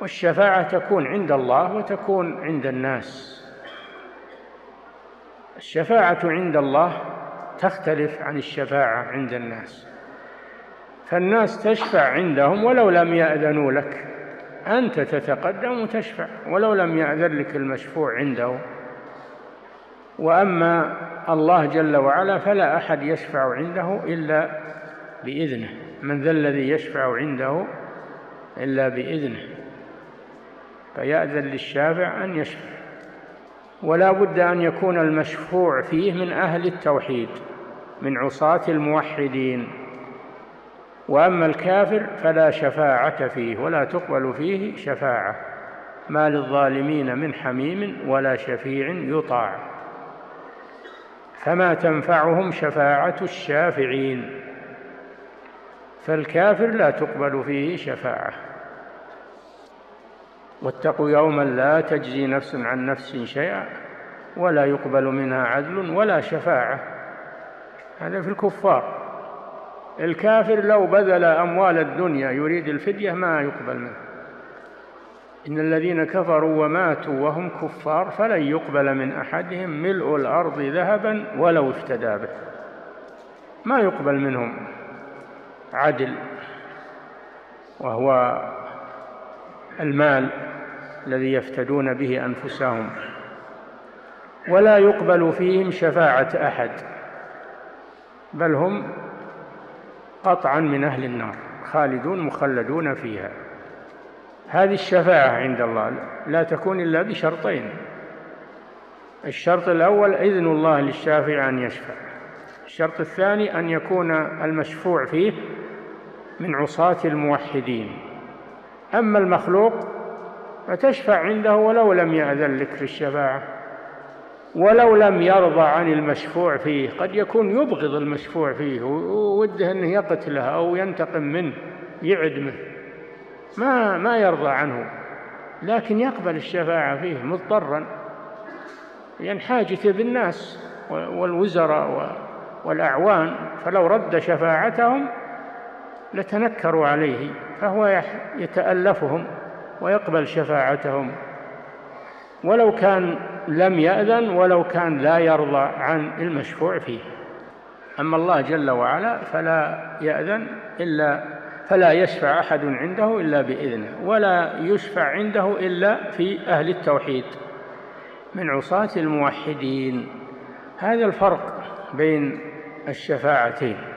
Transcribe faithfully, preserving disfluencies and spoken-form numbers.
والشفاعة تكون عند الله وتكون عند الناس. الشفاعة عند الله تختلف عن الشفاعة عند الناس، فالناس تشفع عندهم ولو لم يأذنوا لك، أنت تتقدم وتشفع ولو لم يأذن لك المشفوع عنده. وأما الله جل وعلا فلا أحد يشفع عنده إلا بإذنه، من ذا الذي يشفع عنده إلا بإذنه، فيأذن للشافع أن يشفع. ولا بد أن يكون المشفوع فيه من أهل التوحيد، من عصاة الموحدين. وأما الكافر فلا شفاعة فيه ولا تقبل فيه شفاعة، ما للظالمين من حميم ولا شفيع يطاع، فما تنفعهم شفاعة الشافعين، فالكافر لا تقبل فيه شفاعة. واتقوا يوما لا تجزي نفس عن نفس شيئا ولا يقبل منها عدل ولا شفاعة. هذا في الكفار. الكافر لو بذل أموال الدنيا يريد الفدية ما يقبل منه. إن الذين كفروا وماتوا وهم كفار فلن يقبل من أحدهم ملء الأرض ذهبا ولو افتدى به، ما يقبل منهم عدل، وهو المال الذي يفتدون به أنفسهم، ولا يقبل فيهم شفاعة أحد، بل هم قطعا من أهل النار خالدون مخلدون فيها. هذه الشفاعة عند الله لا تكون إلا بشرطين: الشرط الأول إذن الله للشافع أن يشفع، الشرط الثاني أن يكون المشفوع فيه من عصاة الموحدين. أما المخلوق فتشفع عنده ولو لم يأذن لك في الشفاعة، ولو لم يرضى عن المشفوع فيه. قد يكون يبغض المشفوع فيه ووده أنه يقتله أو ينتقم منه يعدمه، ما, ما يرضى عنه، لكن يقبل الشفاعة فيه مضطرا، لأن حاجته بالناس والوزراء والأعوان، فلو رد شفاعتهم لتنكروا عليه، فهو يتألفهم ويقبل شفاعتهم ولو كان لم يأذن، ولو كان لا يرضى عن المشفوع فيه. أما الله جل وعلا فلا يأذن إلا فلا يشفع أحد عنده إلا بإذنه، ولا يشفع عنده إلا في أهل التوحيد من عصاة الموحدين. هذا الفرق بين الشفاعتين.